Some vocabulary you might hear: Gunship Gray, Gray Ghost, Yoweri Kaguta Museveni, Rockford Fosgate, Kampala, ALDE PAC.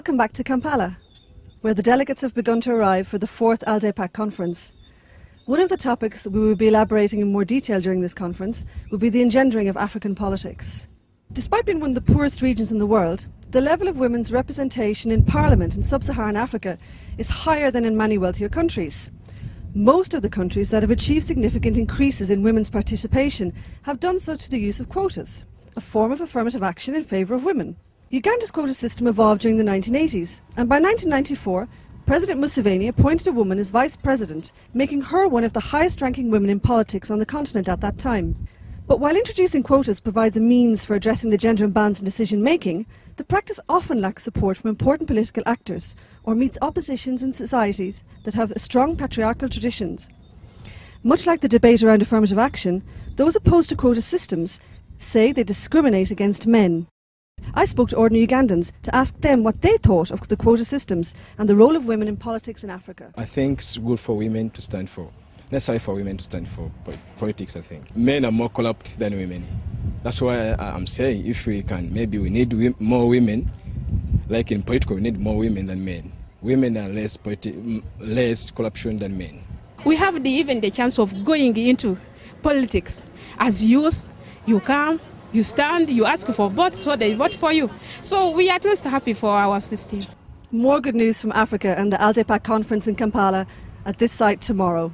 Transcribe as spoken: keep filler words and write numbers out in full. Welcome back to Kampala, where the delegates have begun to arrive for the fourth ALDE PAC conference. One of the topics we will be elaborating in more detail during this conference will be the engendering of African politics. Despite being one of the poorest regions in the world, the level of women's representation in parliament in sub-Saharan Africa is higher than in many wealthier countries. Most of the countries that have achieved significant increases in women's participation have done so through the use of quotas, a form of affirmative action in favour of women. Uganda's quota system evolved during the nineteen eighties, and by nineteen ninety-four, President Museveni appointed a woman as vice president, making her one of the highest-ranking women in politics on the continent at that time. But while introducing quotas provides a means for addressing the gender imbalance in decision-making, the practice often lacks support from important political actors or meets oppositions in societies that have strong patriarchal traditions. Much like the debate around affirmative action, those opposed to quota systems say they discriminate against men. I spoke to ordinary Ugandans to ask them what they thought of the quota systems and the role of women in politics in Africa. I think it's good for women to stand for, necessary for women to stand for politics, I think. Men are more corrupt than women. That's why I'm saying if we can, maybe we need more women, like in politics, we need more women than men. Women are less, less corruption than men. We have the, even the chance of going into politics. As youth, you come. You stand, you ask for votes, so they vote for you. So we are at least happy for our system. More good news from Africa and the ALDE PAC conference in Kampala at this site tomorrow.